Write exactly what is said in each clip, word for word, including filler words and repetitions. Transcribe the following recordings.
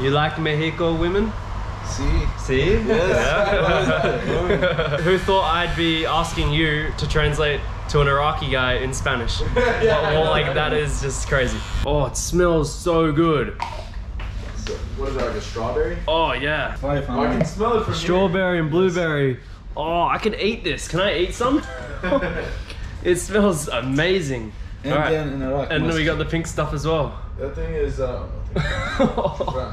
You like Mexico women? See. See? Yes. Yeah. Who thought I'd be asking you to translate to an Iraqi guy in Spanish? yeah, well, like that is just crazy. Oh, it smells so good. So, what is that, like a strawberry? Oh yeah. Oh, I can smell it from strawberry here. And blueberry. Oh, I can eat this. Can I eat some? It smells amazing. And right. Then in Iraq, and then we got the pink stuff as well. That thing is um Where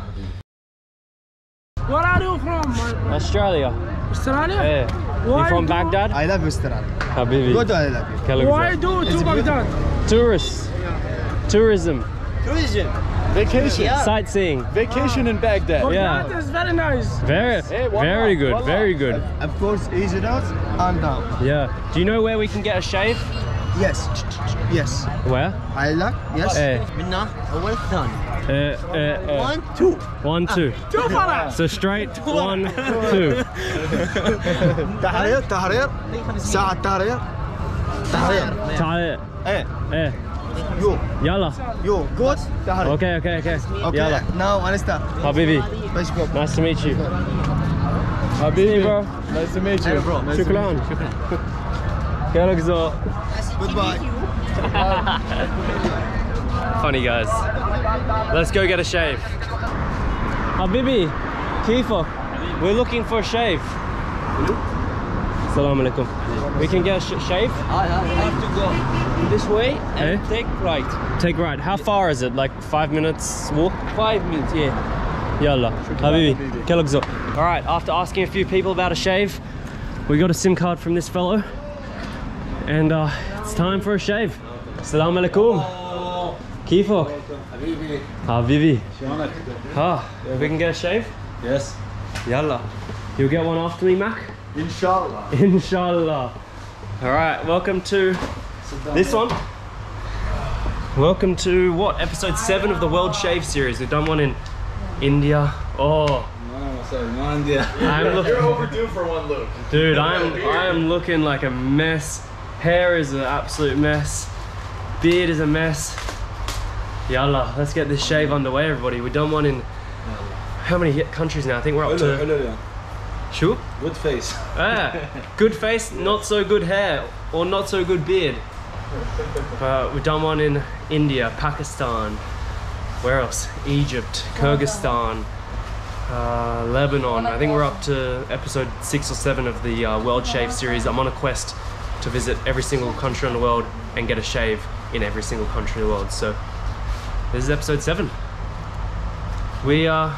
are you from? Australia. Australia? Yeah. Why you from Baghdad? I love Australia. Habibi. Go to I love you. Kaligza. Why do you to Baghdad? Tourists. Yeah. Tourism. Tourism. Vacation. Yeah. Sightseeing. Vacation ah. in Baghdad. Baghdad yeah. is very nice. Very, hey, very good. One very one good. Of course, easy out and down. Yeah. Do you know where we can get a shave? Yes. Yes. Where? Iraq. Yes. Minna. Away done. One two. One two. Two para. So straight. One two. Tahrir. Tahrir. Saat tahrir. Tahrir. Tahrir. Eh. Eh. Yo. Yalla. Yo. Good. Tahrir. Okay. Okay. Okay. Okay. Now Anista. Habibi. Nice to meet you. Habibi, bro. Nice to meet you. Shukran. Shukran. Goodbye. Funny guys. Let's go get a shave. Habibi, Kifa, we're looking for a shave. Assalamu alaikum. We can get a sh shave? I have to go this way and eh? take right. Take right. How far is it? Like five minutes walk? Five minutes, yeah. Yalla. Habibi, Kelogzo. Alright, after asking a few people about a shave, we got a SIM card from this fellow. And uh, it's time for a shave. Assalamu alaikum. Kifok. Habibi. Habibi. Ah, we can get a shave? Yes. Yalla. You'll get one after me, Mac? Inshallah. Inshallah. Alright, welcome to this one. Welcome to what? Episode seven of the World Shave Series. We've done one in India. Oh. No, India. I'm looking, You're overdue for one look. Dude, I'm, I'm looking like a mess. Hair is an absolute mess. Beard is a mess. Yalla, let's get this shave underway, everybody. We've done one in how many countries now? I think we're up to. Hello. Sure. Good face. Ah, good face, not so good hair, or not so good beard. Uh, we've done one in India, Pakistan. Where else? Egypt, Kyrgyzstan, uh, Lebanon. I think we're up to episode six or seven of the uh, World Shave Series. I'm on a quest to visit every single country in the world and get a shave in every single country in the world. So this is episode seven. We are uh,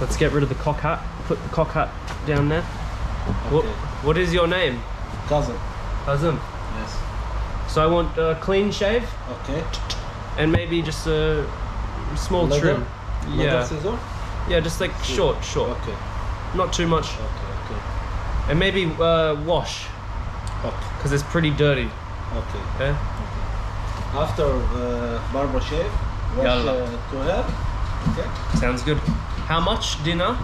let's get rid of the cock hat. Put the cock hat down there. Okay. What, what is your name? Kazem. Kazem. Yes. So I want a clean shave. Okay. And maybe just a small Leather? trim. Leather yeah. Scissor? Yeah, just like Scissor. short, short. Okay. Not too much. Okay. Okay. And maybe uh, wash. Because it's pretty dirty. Okay. Okay. After uh, barber shave, wash uh, to hair. Okay. Sounds good. How much dinner?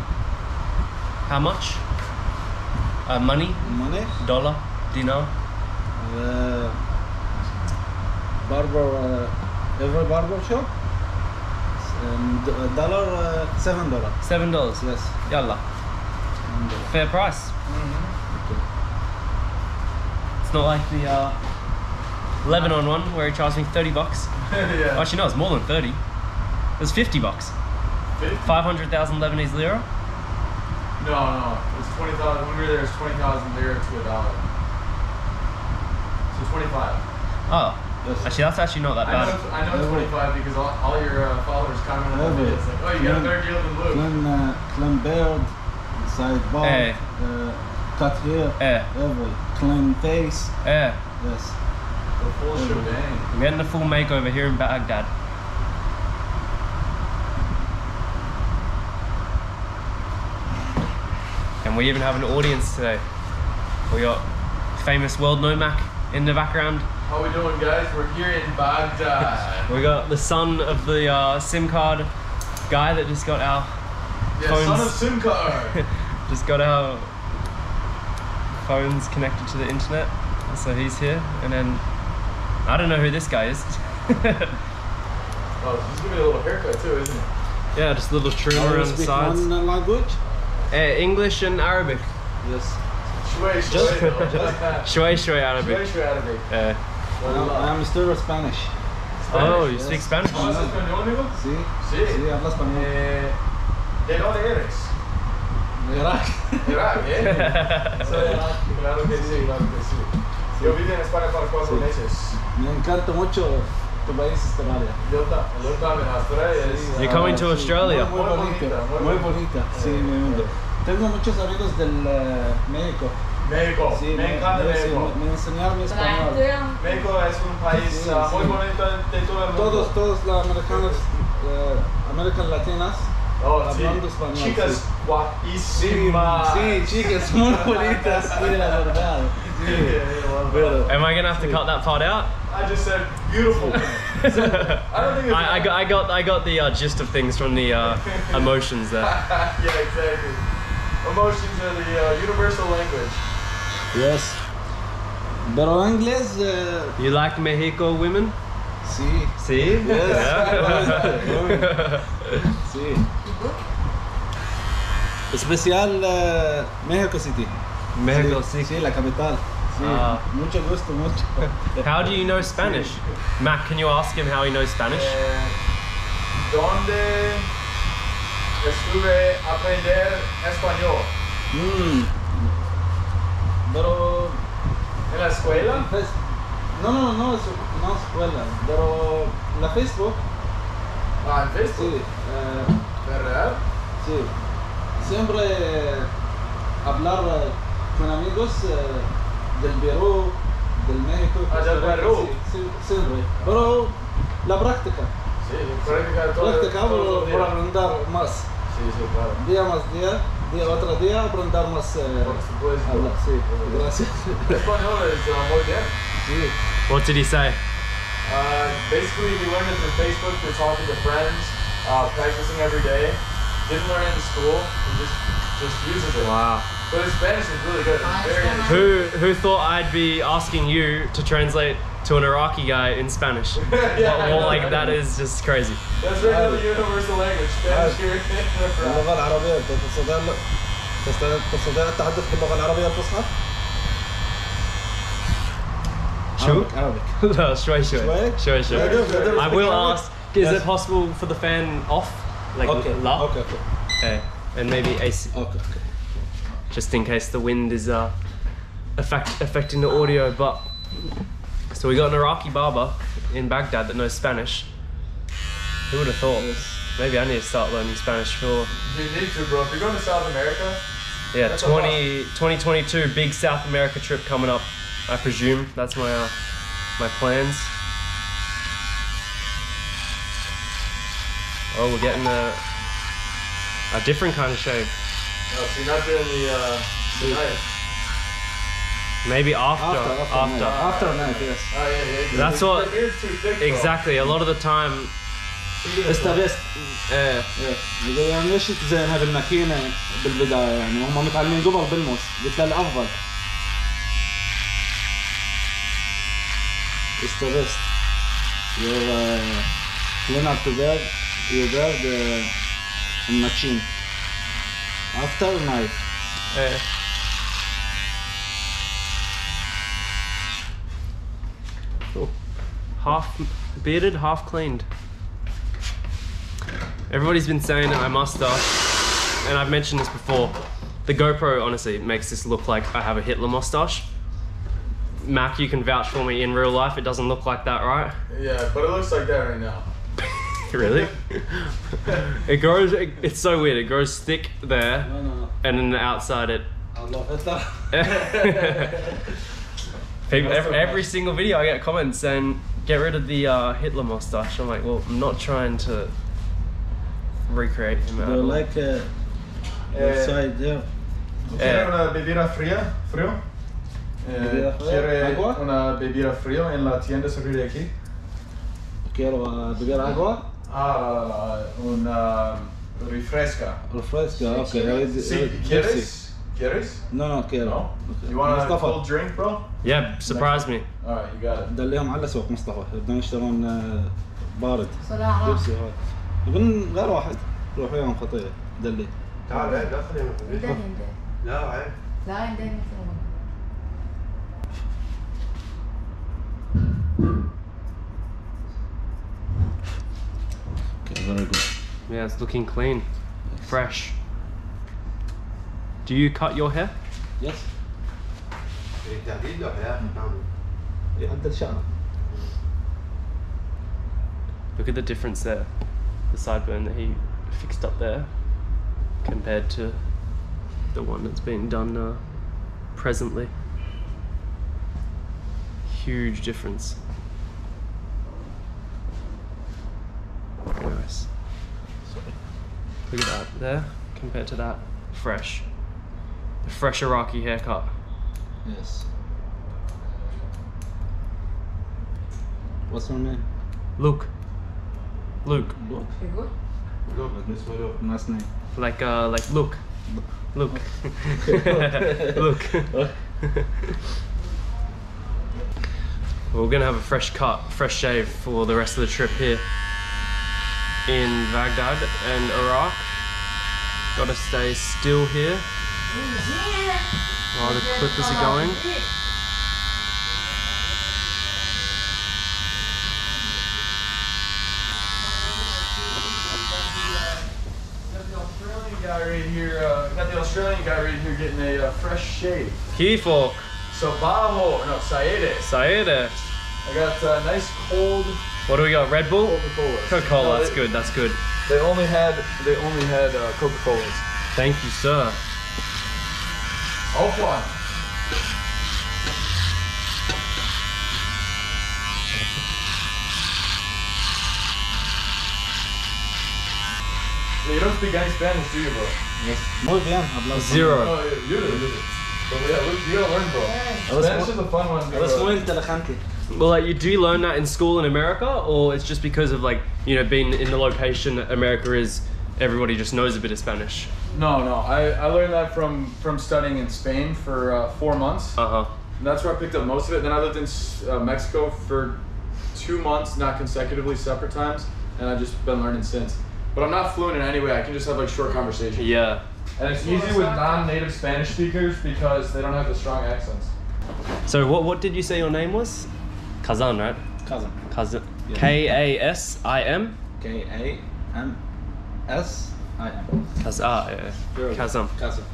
How much? Uh, money? Money. Dollar. Dinar. Uh, barber, uh, every barber shop? Um, dollar, uh, seven dollars. Seven dollars? Yes. Yalla. Fair price. Mm-hmm. Okay. It's not like the uh, Lebanon one where he charged me thirty bucks. Yeah. Actually, no, it's more than thirty. It was fifty bucks. five hundred thousand Lebanese lira? No, no, it's twenty thousand. When we were there, it's twenty thousand lira to a dollar. So twenty-five. Oh. Actually, that's actually not that bad. I know, I know twenty-five because all, all your uh, followers commented on it. It's like, oh, you got a better deal than Luke. Sidebar, eh. uh, cut hair, eh. every clean face. Eh. Yes. The full shebang. We're getting the full makeover here in Baghdad. And we even have an audience today. We got famous World Nomac in the background. How we doing, guys? We're here in Baghdad. We got the son of the uh, SIM card guy that just got our. Yeah, phones. Son of SIM card. Just got our phones connected to the internet, so he's here. And then I don't know who this guy is. Oh, he's giving me a little haircut too, isn't he? Yeah, just a little trim around the sides. One language? Uh, English and Arabic. Yes. Shway shway Arabic. Shway shway Arabic. Uh, well, I am still Spanish. Spanish. Oh, you yes. speak Spanish? Si. Si. Si, habla español. ¿De dónde eres? De Iraq. Iraq, eh. Claro que sí, claro que sí. Yo viví en España por cuatro meses. Me encanta mucho. You're coming to Australia. Muy bonita, muy bonita. Sí, me Tengo muchos amigos del México. México, me encanta México. Me enseñaron español. México es un país muy bonito de todo el mundo. Todos, todos los americanos, Américas Latinas, hablando español. Chicas guapísimas. Sí, chicas muy bonitas, sí, la verdad. Am I gonna have to cut that part out? I just said beautiful. So, I, don't think I, I got, I got, I got the uh, gist of things from the uh, emotions there. Yeah, exactly. Emotions are the uh, universal language. Yes. Pero inglés. Uh, you like Mexico women? Si. Si. Yes. Yeah. Si. Especial uh, Mexico City. Mexico City. Si, la capital. Uh, mucho gusto, mucho. How do you know Spanish? Mac, can you ask him how he knows Spanish? Eh, ¿Dónde estuve aprender español? Mm. Pero en la escuela? No, no, no, no escuela. Pero la Facebook. Ah, en Facebook. Sí. Eh, ¿Verdad? Sí. Siempre hablar con amigos. Eh, Del Perú, del México. Ah, del Perú. Sí, sí, sí. Pero la práctica. Sí, práctica todo. Práctica todo por, por aprender más. Sí, sí, claro. Día más día, día otro día aprender más. Eh, por supuesto. Hablar. Sí, gracias. Español es muy bien. Sí. What did he say? Uh, basically, we learned it through Facebook, through talking to friends, uh, practicing every day. Didn't learn it in school. Just, just uses it. Wow. But his Spanish is really good. Who who thought I'd be asking you to translate to an Iraqi guy in Spanish? Yeah, well, like that is just crazy. That's right, the universal language. Spanish here. اللغة العربية تستطيع تستطيع التحدث باللغة العربية الفصحى. شو؟ Arabic. No, شوي شوي. شوي شوي. I will ask. Is it possible for the fan off? Like okay. Okay. Okay. And maybe A C. Okay. Just in case the wind is uh, affect, affecting the audio, but... So we got an Iraqi barber in Baghdad that knows Spanish. Who would have thought? Yes. Maybe I need to start learning Spanish for... You need to, bro. If you're going to South America... Yeah, twenty twenty-two, big South America trip coming up, I presume. That's my, uh, my plans. Oh, we're getting a, a different kind of shave. No, so you're not doing the, uh, the knife. Maybe after, after, after. After a knife, yes. Oh, yeah, yeah, yeah. That's what, thick, exactly, a lot of the time. It's the best. Yeah. يعني ليش تزينها بالماكينة بالبداية يعني هم متعلمين قبل بالموس قلت له الأفضل. It's the best. You're uh, clean up the bed, you bed the machine. After knife. Yeah. Cool. Half bearded, half cleaned. Everybody's been saying that my mustache, and I've mentioned this before, the GoPro honestly makes this look like I have a Hitler mustache. Mac, you can vouch for me in real life, it doesn't look like that, right? Yeah, but it looks like that right now. Really? It grows, it, it's so weird, it grows thick there, no, no, no. And then the outside it... I love it. People, every, every single video I get comments saying, get rid of the uh, Hitler moustache. I'm like, well, I'm not trying to recreate him. They're like a... side there. ¿Quiere una bebida fría? ¿Frío? ¿Quiere una bebida frío en la tienda sobre aquí? Quiero beber agua. Ah, una refresca. Refresca, ok. Sí, ¿quieres? ¿Quieres? No, no, quiero. No? Okay. You want a cold drink, bro? Yeah, surprise me. Alright, you got it. دلهم على سوق مصطفى. بدنا نشترون بارد. صراحة. يبون غير واحد. روح وياهم خطيره دلي تعال عيب لا تخليهم يدلي لا عيب لا عيب دلي Okay, very good. Yeah, it's looking clean. Yes. Fresh. Do you cut your hair? Yes. Look at the difference there. The sideburn that he fixed up there compared to the one that's being done uh, presently. Huge difference. Very nice. Look at that there compared to that. Fresh. The fresh Iraqi haircut. Yes. What's your name? Luke. Luke. Luke. Luke. Nice name. Like uh, like Luke. Luke. Luke. Well, we're gonna have a fresh cut, fresh shave for the rest of the trip here in Baghdad and Iraq. Gotta stay still here while the clippers are going. Right here, uh, got the Australian guy right here getting a uh, fresh shave. Kifok. Sabaho, no, Saede. Saede. I got a uh, nice cold. What do we got? Red Bull? Coca-Cola. Coca-Cola. No, that's good. That's good. They only had, they only had uh, Coca-Colas. Thank you, sir. Opa. You don't speak any Spanish, do you, bro? Yes. Muy bien. Zero. No, you do, you do. But yeah, you gotta learn, bro. Spanish is a fun one, bro. Well, like, you do learn that in school in America, or it's just because of, like, you know, being in the location that America is, everybody just knows a bit of Spanish? No, no. I, I learned that from, from studying in Spain for uh, four months. Uh-huh. That's where I picked up most of it. Then I lived in uh, Mexico for two months, not consecutively, separate times, and I've just been learning since. But I'm not fluent in any way, I can just have like short conversations. Yeah. And it's easy with non-native Spanish speakers because they don't have the strong accents. So what what did you say your name was? Kazem, right? Kazem. Kazem. Yeah. K A S I M? K A M S I M. Kaz ah, yeah. Kazem. Kazem.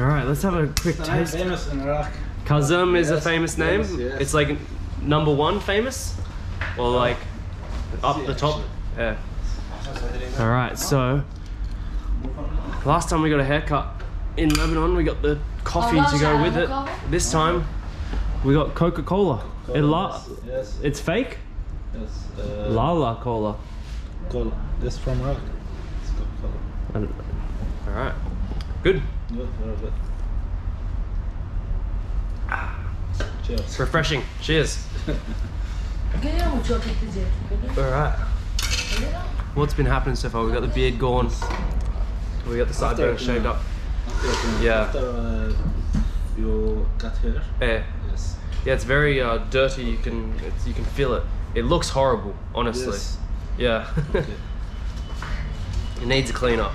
Alright, let's have a quick it's taste. Famous in Iraq. Kazem yes. is a famous yes. name. Yes. It's like number one famous? Or like up the actually. top? Yeah. Alright, so last time we got a haircut in Lebanon, we got the coffee to go with it. This time we got Coca-Cola. It la yes. It's fake? Yes. Uh, Lala Cola. Cola. This from Iraq. It's Coca-Cola. Alright. Good. Good, very good. Cheers. It's refreshing. Cheers. Alright. What's been happening so far? We got the beard gone. We got the sideburn shaved up. After, yeah. After uh, you cut hair. Yeah. Yes. Yeah, it's very uh, dirty. You can it's, you can feel it. It looks horrible, honestly. Yes. Yeah. Okay. It needs a clean up.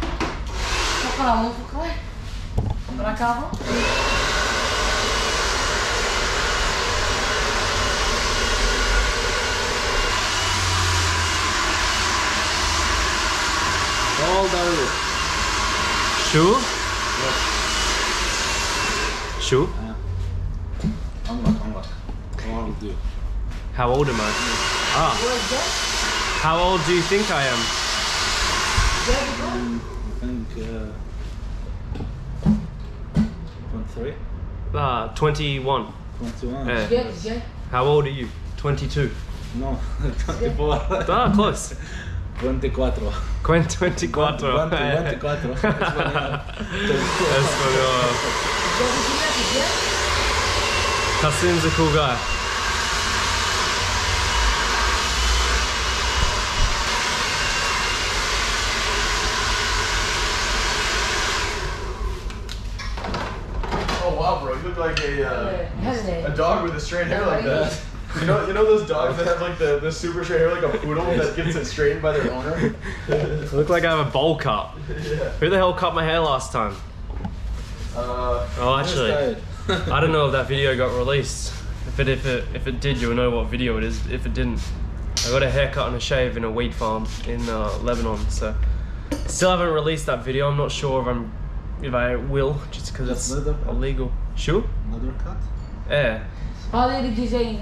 All down. Sure? Yes. Sure? Yeah. Unlock, unlock. What will do? How old am I? Yeah. Ah. How old do you think I am? Um, I think, uh... twenty-three? Ah, uh, twenty-one. twenty-one. Yeah. Yes. How old are you? twenty-two. No, twenty-four. Ah, close. twenty-four. twenty-four. twenty-four. Kazem's a cool guy. Oh wow, bro, you look like a uh, a dog with a straight hair like that. You know, you know those dogs that have like the, the super straight hair, like a poodle that gets it straightened by their owner? I look like I have a bowl cut. Yeah. Who the hell cut my hair last time? Uh, oh, actually, I don't know if that video got released. If it, if it if it did, you'll know what video it is. If it didn't, I got a haircut and a shave in a weed farm in uh, Lebanon. So, still haven't released that video. I'm not sure if I'm if I will, just because it's illegal. Sure. Another cut. Yeah. How did you say?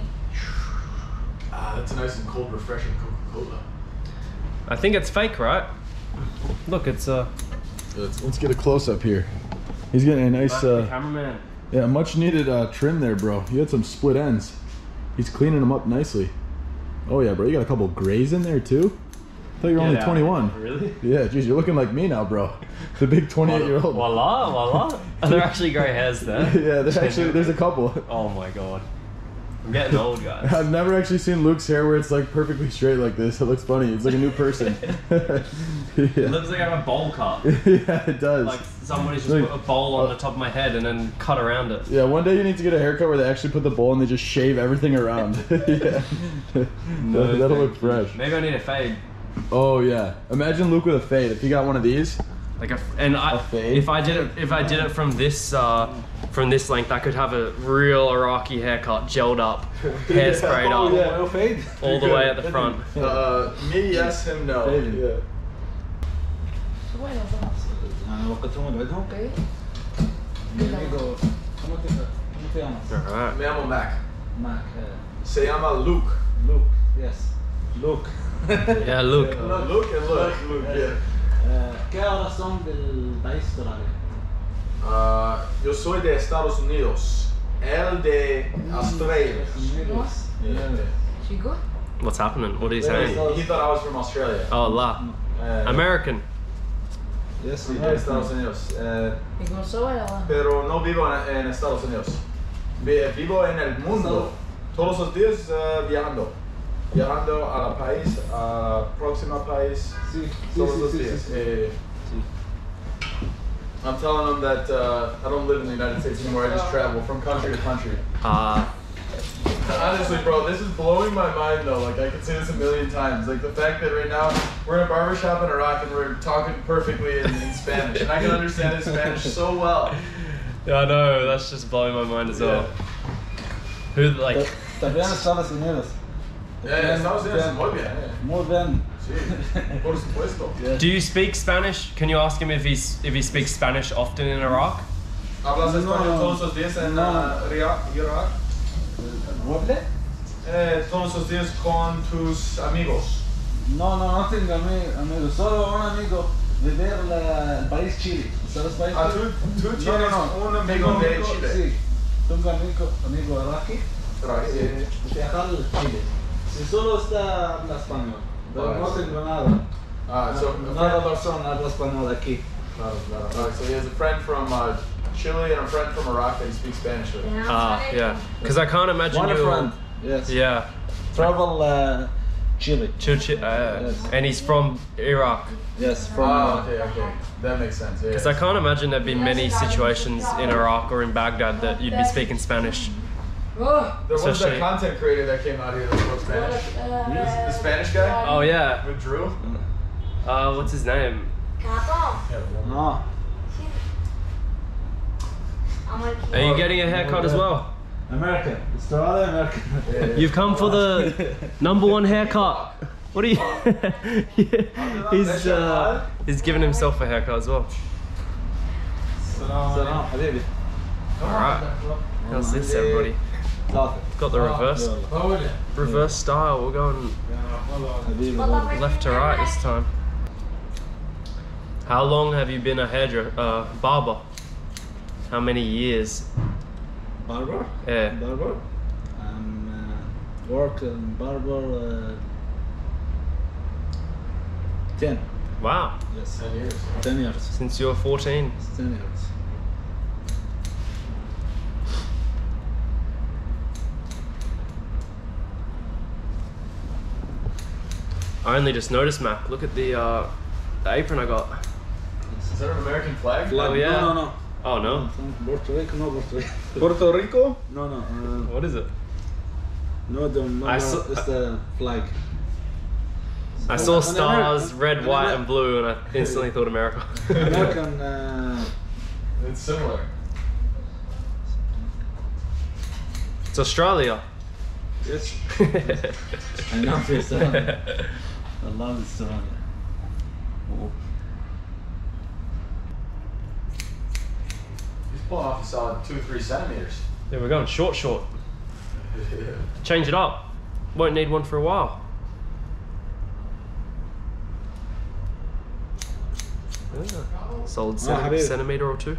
Ah, that's a nice and cold, refreshing Coca-Cola. I think it's fake, right? Look, it's uh. Let's, let's get a close up here. He's getting a nice uh. Cameraman. Yeah, much needed uh, trim there, bro. You had some split ends. He's cleaning them up nicely. Oh yeah, bro. You got a couple grays in there too. I thought you were only twenty-one. Really? Yeah, geez, you're looking like me now, bro. The big twenty-eight-year-old. Voila, voila. Are there actually gray hairs there? Yeah, there's actually there's a couple. Oh my god. I'm getting old, guys. I've never actually seen Luke's hair where it's like perfectly straight like this. It looks funny. It's like a new person. Yeah. It looks like I have a bowl cut. Yeah, it does. Like somebody's just like, put a bowl on uh, the top of my head and then cut around it. Yeah, one day you need to get a haircut where they actually put the bowl and they just shave everything around. Yeah. No, that, that'll look fresh. Maybe I need a fade. Oh yeah. Imagine Luke with a fade. If you got one of these. Like a, and I, a fade? If I did it, if I did it from this, uh, from this length, I could have a real Iraqi haircut, gelled up, hair sprayed yeah. oh, up, yeah. fade. all the way at the front. Uh, me yes, him no. Fade. Yeah. Alright. Me llamo Mac. Mac. Se llama Luke. Luke. Yes. Luke. Yeah, Luke. Uh, Luke and Luke. Luke. Yeah. Uh, yo soy de Estados Unidos. El de Australia. Yeah. What's happening? What are you saying? He thought I was from Australia. Oh, la. Uh, American. Yes, we de Estados Unidos. Uh, pero no vivo en, en Estados Unidos. Vivo en el mundo. Todos los días uh, viajando. Viajando a la país, a próxima país, sí, todos sí, los sí, días. Sí, sí. Eh, sí. I'm telling them that uh, I don't live in the United States anymore, I just travel from country to country. Uh, Honestly, bro, this is blowing my mind though. Like, I could say this a million times. Like, the fact that right now we're in a barbershop in Iraq and we're talking perfectly in, in Spanish. And I can understand his Spanish so well. Yeah, I know, that's just blowing my mind as well. Yeah. Who, like. Yeah, Estados Unidos is muy bien. Muy bien. Sí, por supuesto. Do you speak Spanish? Can you ask him if he's if he speaks Spanish often in Iraq? ¿Hablas español todos los días en Iraq? ¿Mueble? Todos los días con tus amigos. No, no, no tengo amigos. Solo un amigo de ver el país Chile. ¿Sabes país Chile? ¿Tú tienes un amigo de Chile? Sí. Tengo amigo Iraqi. Iraqi. Si solo está habla español, pero no tengo nada. Ah, so another person habla español aquí. Claro, claro. So he has a friend from uh, Chile and a friend from Iraq that he speaks Spanish with. Ah, uh, yeah. Because I can't imagine you. One friend. Yes. Yeah. Travel uh, Chile. Ch Ch uh, yes. And he's from Iraq. Yes, from. Ah, okay, okay. That makes sense. Because yeah, I can't imagine there'd be many situations in Iraq or in Baghdad that you'd be speaking Spanish. Oh, there was that content creator that came out here that spoke Spanish. Uh, the Spanish guy? Oh, yeah. With Drew? Uh, what's his name? Kazem. Are you getting a haircut as well? American. It's the other American. Yeah, yeah. You've come for the number one haircut. What are you. he's, uh, he's giving himself a haircut as well. Salam Habibi. Alright. How's this, everybody? Got the reverse reverse style. We're going left to right this time. How long have you been a hairdresser, uh, barber? How many years? Barber? Yeah. Barber? I'm uh, working barber uh, ten. Wow. Yes, ten years. Ten years. Since you were fourteen. It's ten years. I only just noticed, Mac. Look at the, uh, the apron I got. Is that an American flag? flag? Oh yeah. No, no, no. Oh no. Puerto Rico, no Puerto Rico. Puerto Rico? No, no. Uh, what is it? No, the no, I saw, it's the flag. It's I saw stars, American, red, white, and blue, and I instantly thought America. American. Uh, it's similar. It's Australia. Yes. I love this song. I love this song. Oh. He's pulling off a solid two or three centimeters. Yeah, we're going short, short. Change it up. Won't need one for a while. Yeah. Solid centi oh, centimeter or two.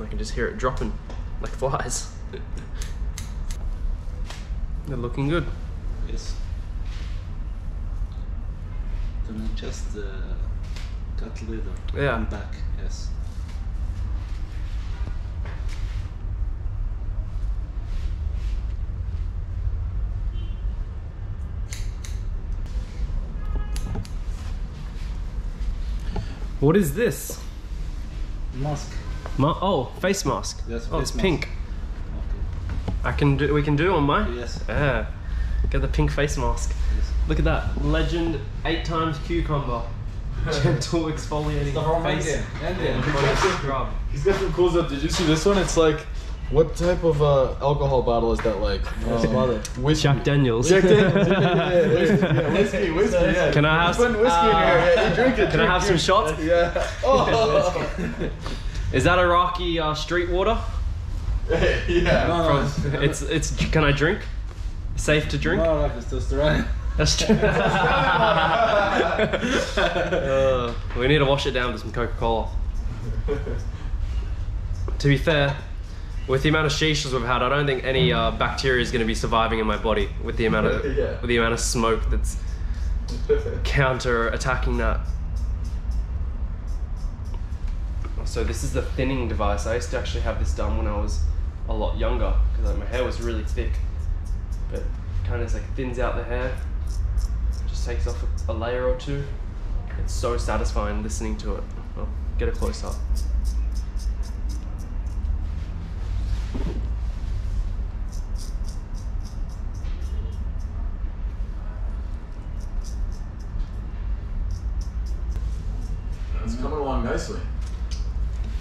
I can just hear it dropping like flies. They're looking good. Yes. Then just uh, cut leather. Yeah. And back. Yes. What is this? Mask. Ma oh, face mask. Yes, oh, face it's mask. Pink. Okay. I can do. We can do on mine. Yes. Yeah. Get the pink face mask. Yes. Look at that. Legend eight times cucumber. Gentle exfoliating. It's the wrong face. And yeah. He's got some cool stuff. Did you see this one? It's like, what type of uh, alcohol bottle is that like? Oh, whiskey. Jack Daniels. Jack Daniels. Yeah, whiskey, yeah, whiskey, whiskey, yeah. Can I have some? Whiskey uh, in here. Yeah, you drink it. Can drink, I have drink. Some shots? Yeah. Oh. Is that Iraqi uh, street water? Yeah. No, no, no. It's it's. Can I drink? Safe to drink? No, no, it's just right. That's true. uh, we need to wash it down with some Coca-Cola. To be fair, with the amount of shishas we've had, I don't think any uh, bacteria is going to be surviving in my body with the amount of yeah. with the amount of smoke that's counter-attacking that. So this is the thinning device. I used to actually have this done when I was a lot younger because like, my hair was really thick, but kind of like thins out the hair, just takes off a, a layer or two. It's so satisfying listening to it. Well, get a close up. It's coming along nicely.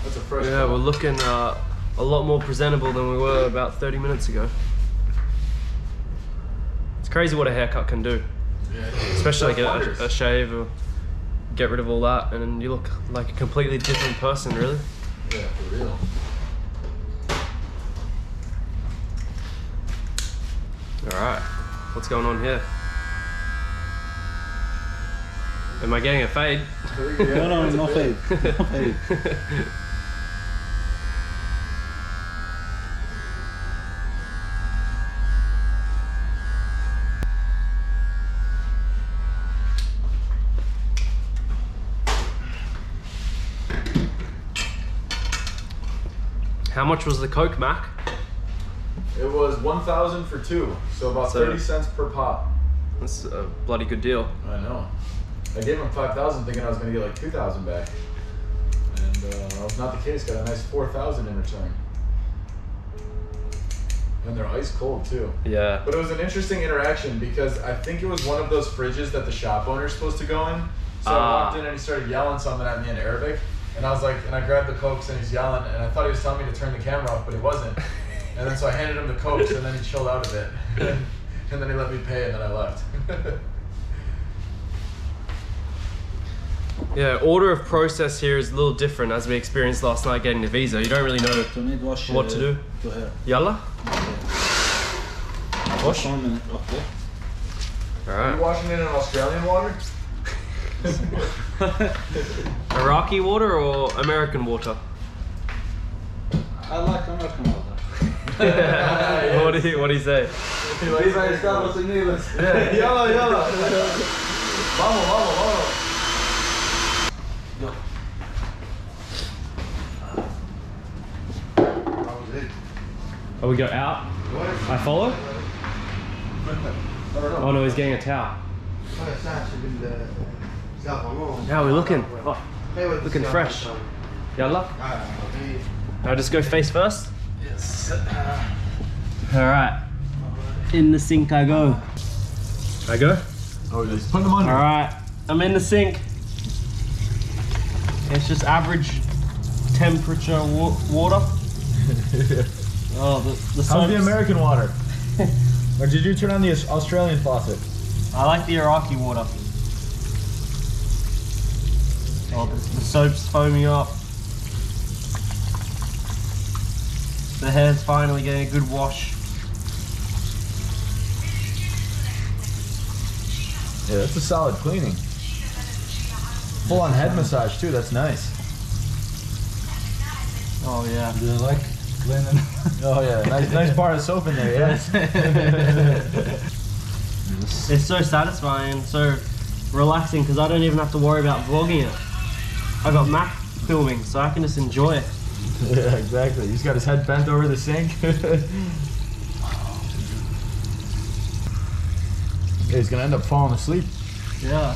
That's a fresh yeah, one. We're looking uh, a lot more presentable than we were about thirty minutes ago. It's crazy what a haircut can do. Yeah, especially like a, a shave or get rid of all that, and then you look like a completely different person, really. Yeah, for real. Alright, what's going on here? Am I getting a fade? No, no, no fade. No fade. How much was the Coke, Mac? It was one thousand for two, so about so, thirty cents per pop. That's a bloody good deal. I know. I gave him five thousand thinking I was going to get like two thousand back. And uh, that was not the case. Got a nice four thousand in return. And they're ice cold too. Yeah. But it was an interesting interaction because I think it was one of those fridges that the shop owner is supposed to go in. So uh. I walked in and he started yelling something at me in Arabic. And I was like, and I grabbed the Cokes and he's yelling. And I thought he was telling me to turn the camera off, but he wasn't. And then so I handed him the Cokes and then he chilled out a bit. And, and then he let me pay and then I left. Yeah, order of process here is a little different as we experienced last night getting the visa. You don't really know to me, wash, what to do. To her. Yalla? Yeah. Wash? One minute. Okay. Alright. Are you washing it in Australian water? Iraqi water or American water? I like American water. Yes. What do you, what do you say? Viva Estados Unidos. Yalla, yalla. Vamos, vamos, vamos. No. Oh, we go out? What? I follow? Oh no, he's getting a towel. How are we looking? Oh, looking fresh. Yalla? Alright. I'll just go face first? Yes. Alright. In the sink I go. I go? Oh, just put them on. Alright. I'm in the sink. It's just average temperature wa water. Oh, the, the How's the American water? Or did you turn on the Australian faucet? I like the Iraqi water. Oh, the, the soap's foaming up. The hair's finally getting a good wash. Yeah, that's a solid cleaning. Full on head massage too, that's nice. Oh yeah. Do you like cleaning? Oh yeah, nice, nice bar of soap in there, yeah. It's so satisfying, so relaxing, because I don't even have to worry about vlogging it. I got Mac filming, so I can just enjoy it. Yeah, exactly. He's got his head bent over the sink. Yeah, he's gonna end up falling asleep. Yeah.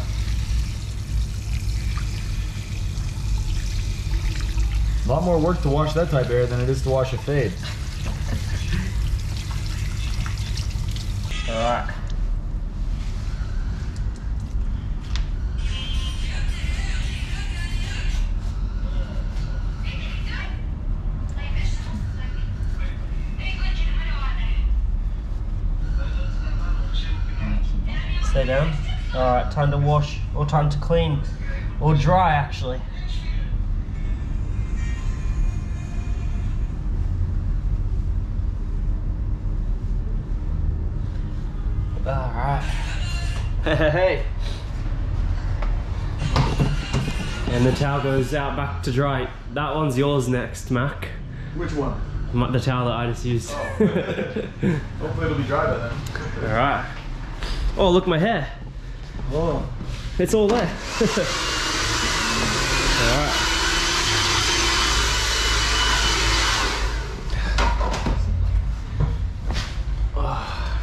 A lot more work to wash that type of hair than it is to wash a fade. Alright. Stay down. Alright, time to wash, or time to clean, or dry actually. Alright. Hey, hey, hey. And the towel goes out back to dry. That one's yours next, Mac. Which one? The towel that I just used. Oh. Hopefully it'll be dry by then. Alright. Oh, look, my hair. Oh. It's all there. Alright. Oh,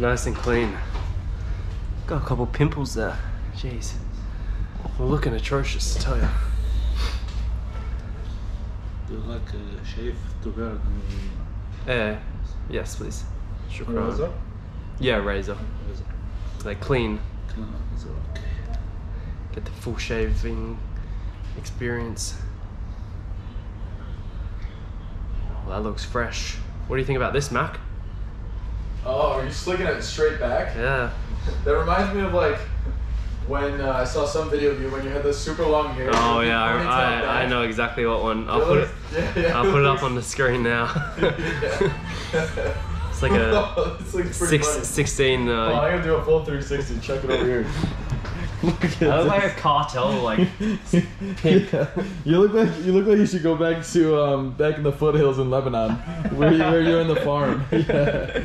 nice and clean. Got a couple pimples there. Jeez. We're looking atrocious, I tell you. Do you like a shave to wear? Eh, yes, please. Shukran. Yeah, razor. They clean. Clean. Okay. Get the full shaving experience. Well, that looks fresh. What do you think about this, Mac? Oh, are you slicking it straight back? Yeah. That reminds me of like when uh, I saw some video of you when you had this super long hair. Oh yeah, I, I, I know exactly what one. I'll really? put it. Yeah, yeah, I'll put it up on the screen now. It's like a it's like six, sixteen. Uh, oh, I'm gonna do a full three sixty. Check it over here. Look at I look this. like a cartel, like. Yeah. You look like you look like you should go back to um, back in the foothills in Lebanon, where you where you're in the farm. Yeah.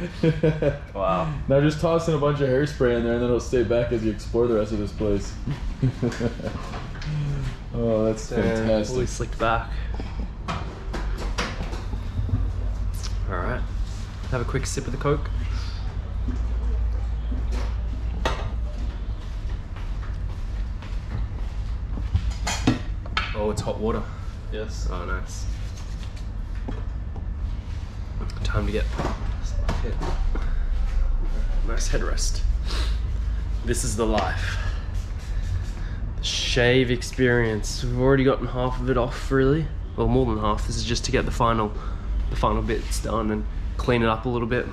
Wow. Now just toss in a bunch of hairspray in there, and then it'll stay back as you explore the rest of this place. Oh, that's Damn, fantastic. Fully slicked back. All right. Have a quick sip of the Coke. Oh, it's hot water. Yes. Oh, nice. Time to get hit. Nice head rest. This is the life. The shave experience. We've already gotten half of it off, really. Well, more than half. This is just to get the final, the final bits done and clean it up a little bit.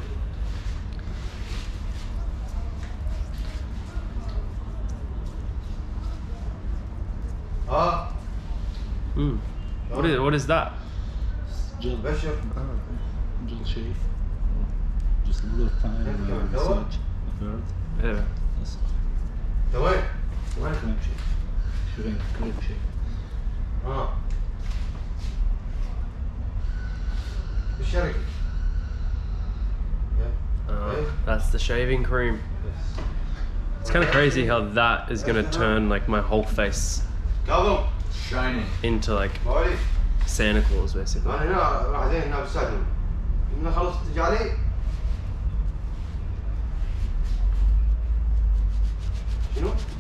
Ah. Mm. Ah. What is what is that? Just bishop. Ah. Just shave. Just a little time and massage. Yeah. The way? Why cream shave? Showing cream shave. Ah. The sherry. Uh, that's the shaving cream. It's kind of crazy how that is going to turn like my whole face shining into like Santa Claus basically.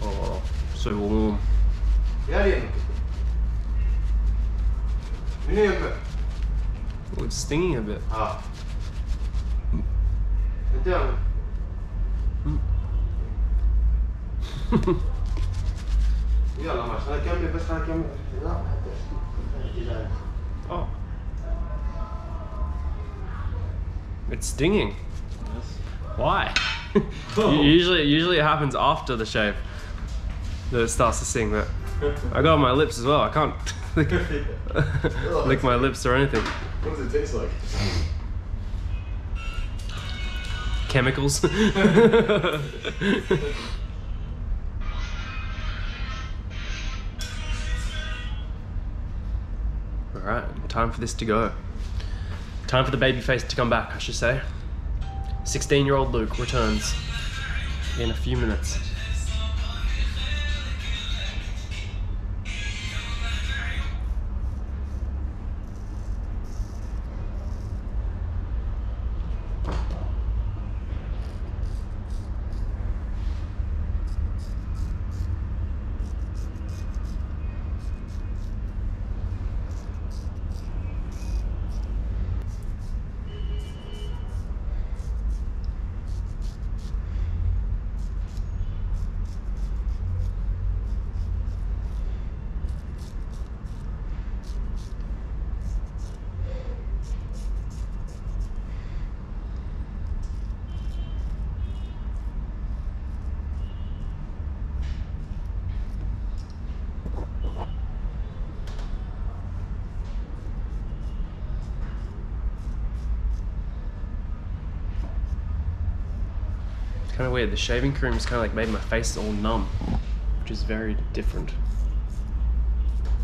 Oh, so warm. Oh, it's stinging a bit. Ah. Oh. It's stinging. Yes. Why? Oh. Usually, usually it happens after the shave that it starts to sting. But I got on my lips as well. I can't lick, lick my lips or anything. What does it taste like? Chemicals. Alright, time for this to go. Time for the baby face to come back, I should say. sixteen year old Luke returns in a few minutes. Kind of weird, the shaving cream has kind of like made my face all numb, which is very different.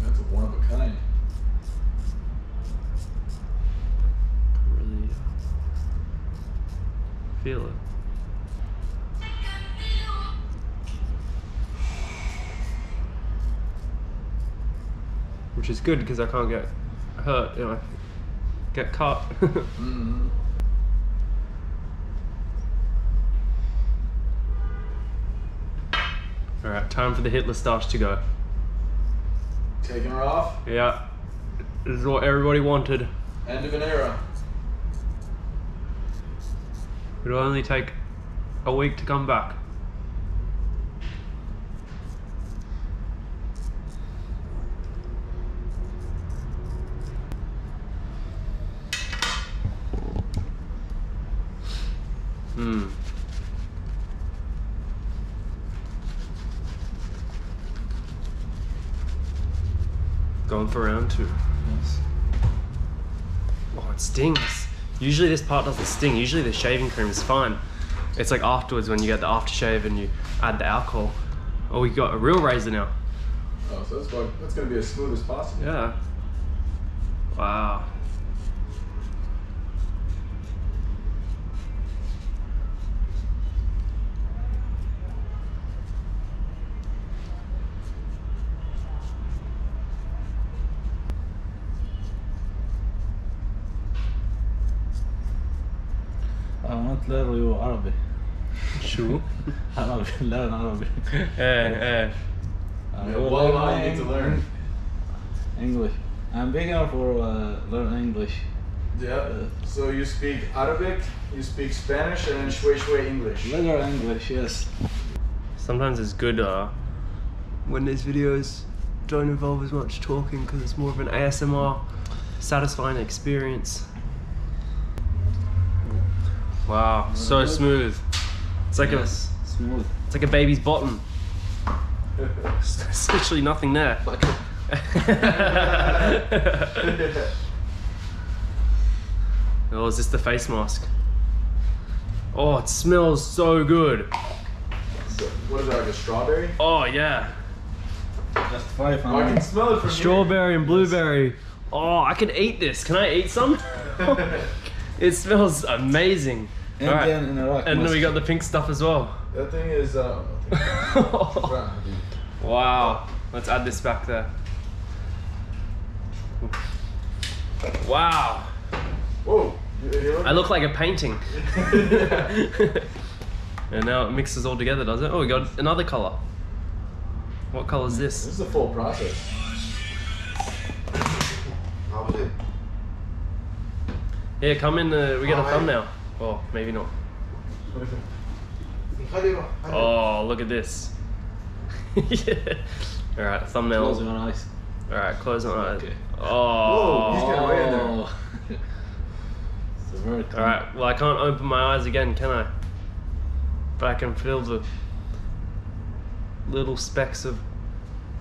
That's a one of a kind. I really feel it. Which is good because I can't get hurt, you know, get cut. Mm-hmm. Alright, time for the Hitler stash to go. Taking her off? Yeah. This is what everybody wanted. End of an era. It'll only take a week to come back. Hmm. Going for round two. Yes. Oh, it stings. Usually this part doesn't sting. Usually the shaving cream is fine. It's like afterwards when you get the aftershave and you add the alcohol. Oh, we got a real razor now. Oh, so that's, why, that's gonna be as smooth as possible. Yeah. Wow. I want to learn you Arabic. Sure. Arabic, learn Arabic. Eh, eh. Well, I need to learn English. I'm bigger for uh, learn English. Yeah. Uh, so you speak Arabic, you speak Spanish, and then shwe shwe English. Learn English, yes. Sometimes it's good uh, when these videos don't involve as much talking because it's more of an A S M R satisfying experience. Wow, so smooth. It's like yes, a smooth. It's like a baby's bottom. There's literally nothing there. Like oh, is this the face mask? Oh, it smells so good. So, what is that, like a strawberry? Oh yeah. Just five. Oh, I can smell it from strawberry here. And blueberry. Oh, I can eat this. Can I eat some? It smells amazing. And right. Then in Iraq, and then we got the pink stuff as well. That thing is uh wow. Let's add this back there. Wow. Whoa. I look like a painting. And now it mixes all together, does it? Oh, we got another colour. What colour is this? This is the full process. wrong with it? Yeah, come in. Uh, we got oh, a thumbnail. Well, oh, maybe not. Oh, look at this. Yeah. All right, thumbnail. Close my eyes. All right, close my eyes. Okay. Oh. Whoa, he's getting away in there. It's very cool. All right. Well, I can't open my eyes again, can I? But I can feel the little specks of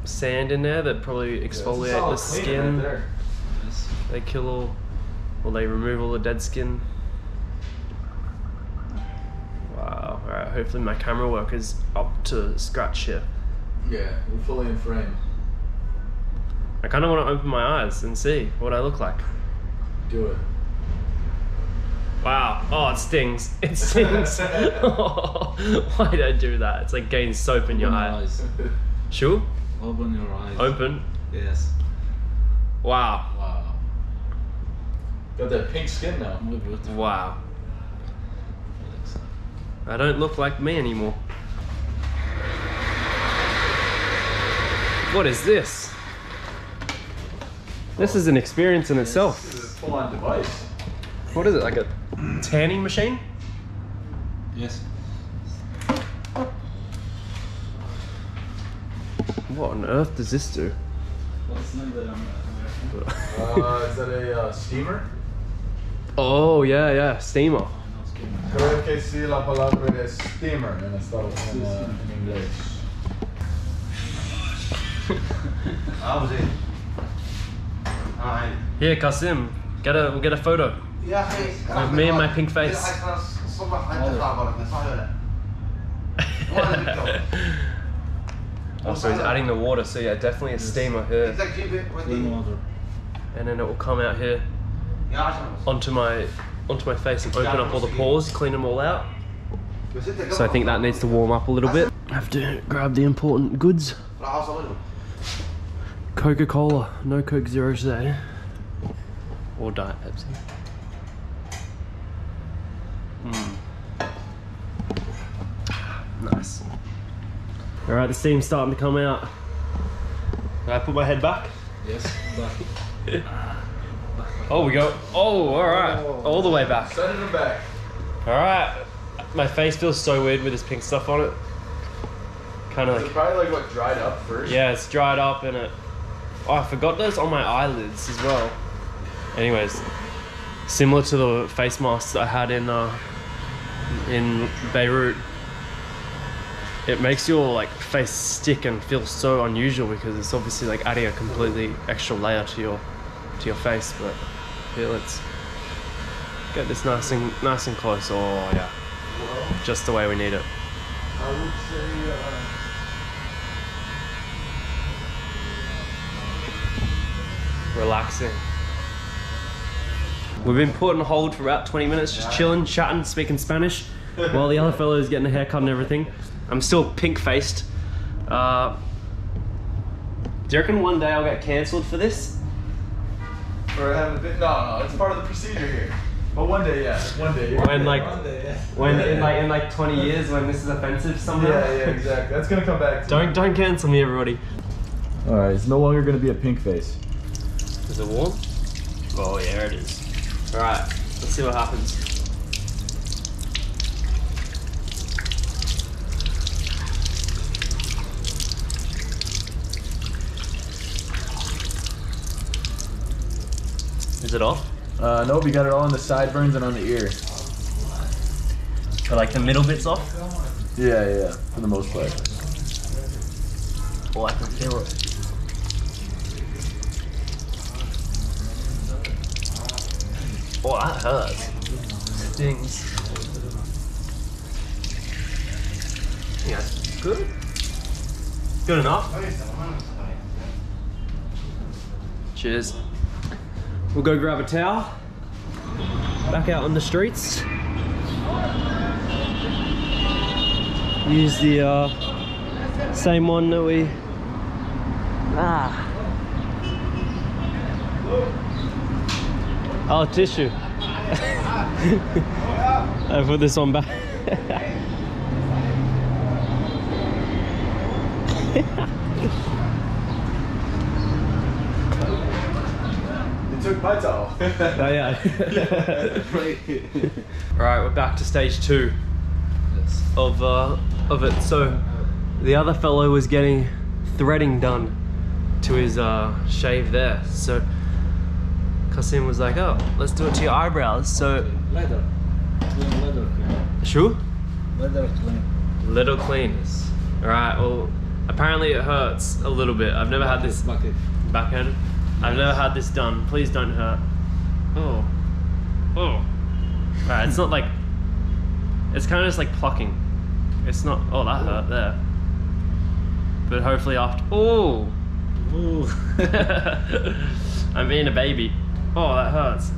sand in there that probably exfoliate yeah, the skin. Right there. Yes. They kill all. Well, they remove all the dead skin. Wow. Alright, hopefully my camera work is up to scratch here. Yeah, we're fully in frame. I kind of want to open my eyes and see what I look like. Do it. Wow. Oh, it stings. It stings. Oh, why did I do that? It's like getting soap in your eyes. Sure? Open your eyes. Open? Yes. Wow. Wow. Got that pink skin now. Wow. I don't look like me anymore. What is this? This is an experience in itself. This is a full-on device. What is it? Like a tanning machine? Yes. What on earth does this do? What's the name that I'm uh, is that a uh, steamer? Oh, yeah, yeah, steamer. Creo que si la palabra es steamer in English. Here, Kazem, get a, we'll get a photo. Yeah, hey. Of me and my pink face. Oh, so he's adding the water, so yeah, definitely a steamer here. And then it will come out here onto my onto my face and open up all the pores, clean them all out. So I think that needs to warm up a little bit. I have to grab the important goods. Coca-Cola, no Coke Zero today. Or Diet Pepsi. Mm. Nice. Alright, the steam's starting to come out. Can I put my head back? Yes, back. Oh, we go. Oh, alright. Oh, all the way back. Send it back. Alright. My face feels so weird with this pink stuff on it. Kind of like. It's probably like what dried up first. Yeah, it's dried up and it. Oh, I forgot those on my eyelids as well. Anyways, similar to the face masks I had in uh, in Beirut. It makes your like face stick and feel so unusual because it's obviously like adding a completely extra layer to your to your face. But here, let's get this nice and nice and close. Oh yeah, well, just the way we need it. I would say uh... relaxing. We've been put on hold for about twenty minutes, just chilling, chatting, speaking Spanish, while the other fellow is getting a haircut and everything. I'm still pink-faced. Uh, do you reckon one day I'll get cancelled for this? Or have a bit? No, no, it's part of the procedure here. But one day, yeah, one day. When one like, one day, yeah. when yeah, in yeah. like in like twenty years, when this is offensive somehow. Yeah, yeah, exactly. That's gonna come back. To don't me. Don't cancel me, everybody. All right, it's no longer gonna be a pink face. Is it warm? Oh yeah, it is. All right, let's see what happens. Is it off? Uh, nope, we got it all on the sideburns and on the ear. So like the middle bit's off? Yeah, yeah, for the most part. Oh, I can feel it. Oh, that hurts. Stings. Yeah, that's good. Good enough. Cheers. We'll go grab a towel, back out on the streets, use the uh, same one that we, ah, oh tissue, I put this on back, Hotel. Oh yeah. Right, we're back to stage two of uh, of it. So the other fellow was getting threading done to his uh, shave there. So Kazem was like, "Oh, let's do it to your eyebrows." So leather, clean leather clean. Sure. Leather clean. Leather clean. All right. Well, apparently it hurts a little bit. I've never bucket, had this bucket. back end. I've never had this done. Please don't hurt. Oh, oh. All right. It's not like. It's kind of just like plucking. It's not. Oh, that hurt there. But hopefully after. Oh. Ooh. I'm being a baby. Oh, that hurts.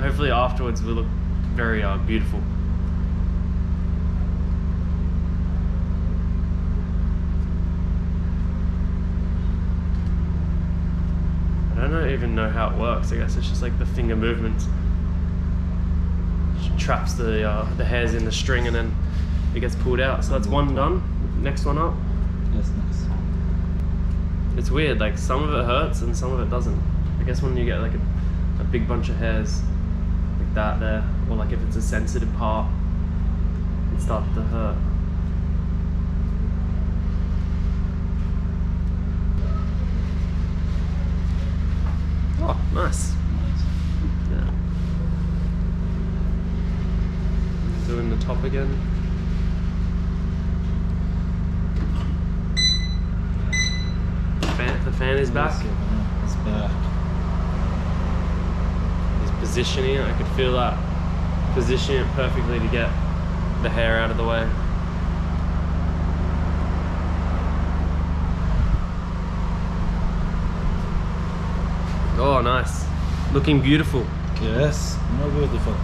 Hopefully afterwards we look very uh, beautiful. I don't know, even know how it works. I guess it's just like the finger movements. It traps the uh, the hairs in the string and then it gets pulled out. So that's one done. Next one up. Yes, nice. It's weird, like some of it hurts and some of it doesn't. I guess when you get like a, a big bunch of hairs like that there, or like if it's a sensitive part, it starts to hurt. Oh, nice. Nice. Yeah. Doing the top again. The fan is back. It's back. He's positioning it. I could feel that. Positioning it perfectly to get the hair out of the way. Oh, nice. Looking beautiful. Yes, more beautiful.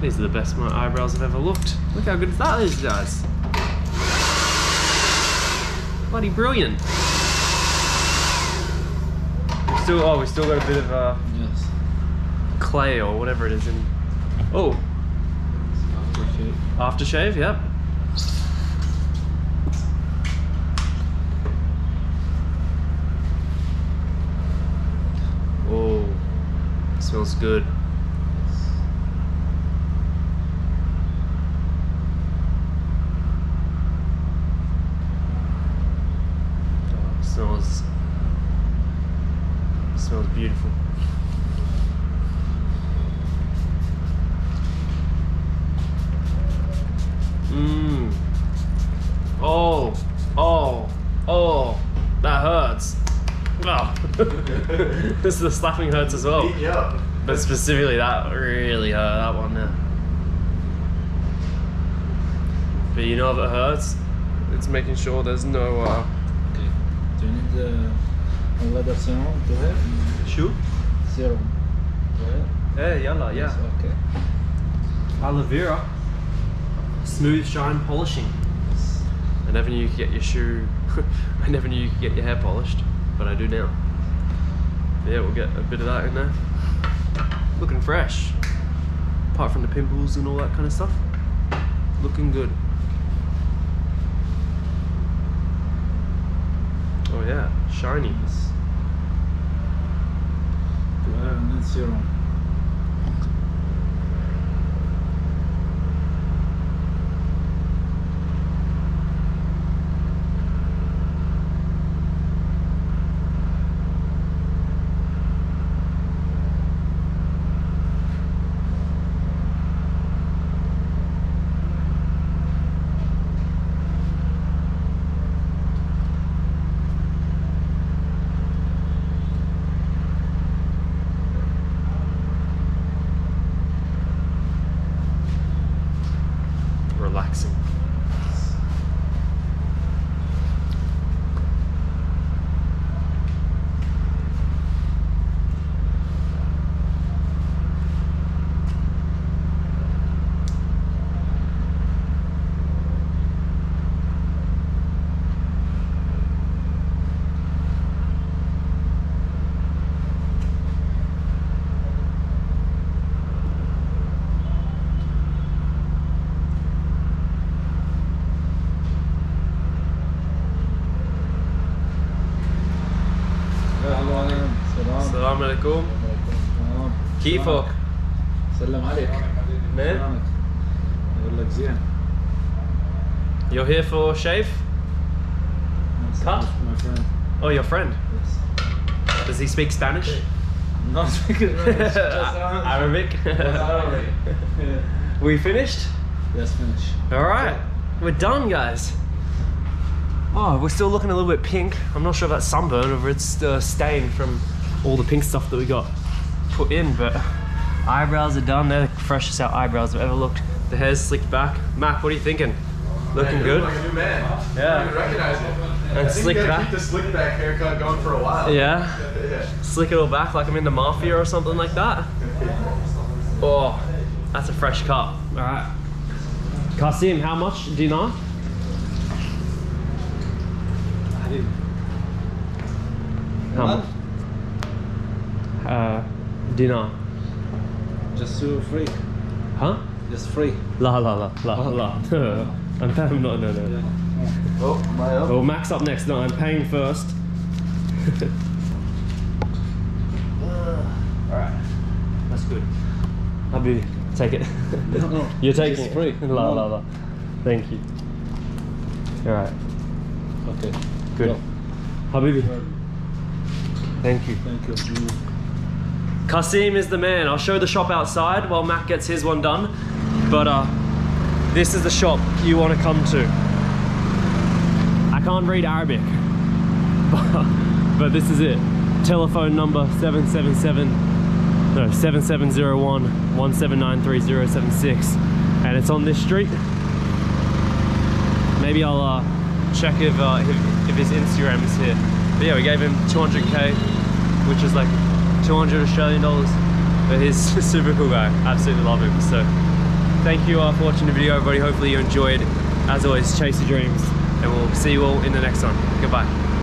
These are the best my eyebrows have ever looked. Look how good that is, guys. Bloody brilliant. We've still, oh, we still got a bit of uh, yes. clay or whatever it is in. Oh. Aftershave. Aftershave, yep. Oh, smells good. Smells, smells beautiful. Mmm. Oh, oh, oh, that hurts. Wow. This is the slapping hurts as well. Yeah. But specifically that really hurt, that one there. But you know if it hurts, it's making sure there's no uh, do you need uh, a leather serum to have? Sure. Serum to have? Hey, yalla, yeah. Yes, okay. Aloe vera. Smooth shine polishing. Yes. I never knew you could get your shoe... I never knew you could get your hair polished, but I do now. But yeah, we'll get a bit of that in there. Looking fresh. Apart from the pimples and all that kind of stuff. Looking good. Oh yeah, shiny. Well, that's your own. السلام عليكم. كيفك؟ سلم عليك. مين؟ يقول لك زين. You're here for shave? Cut? My friend. Oh, your friend? Yes. Does he speak Spanish? No, I speak Spanish. Arabic? Arabic. We finished? Yes, finished. Alright, we're done, guys. Oh, we're still looking a little bit pink. I'm not sure if that's sunburn or if it's uh, stained from all the pink stuff that we got put in, but eyebrows are done. They're the freshest out eyebrows I've ever looked. The hair's slicked back. Mac, what are you thinking? Looking yeah, good? Like a new man. Yeah. I don't even recognize it. And I think slick you back. Keep the slick back haircut going for a while. Yeah. Yeah. Slick it all back like I'm in the mafia or something like that. Oh, that's a fresh cut. All right. Kazem, how much do you know? How much? Uh, dinar. Just so free. Huh? Just free. La la la la oh, la. la. I'm paying. No no no. Oh, my up. Oh, Mac's up next. No, I'm paying first. All right, that's good. I'll be take it. No, no. You're taking it. Free. La no. la la. Thank you. All right. Okay. Good. Go. Habibi. Thank you. Thank you. Kazem is the man. I'll show the shop outside while Matt gets his one done. But uh, this is the shop you want to come to. I can't read Arabic, but, but this is it. Telephone number seven seven seven, no, seven seven zero one, one seven nine three zero seven six. And it's on this street. Maybe I'll uh, check if, uh, if, if his Instagram is here. But yeah, we gave him two hundred K, which is like two hundred Australian dollars. But he's a super cool guy. Absolutely love him. So thank you all for watching the video, everybody. Hopefully you enjoyed. As always, chase your dreams, and we'll see you all in the next one. Goodbye.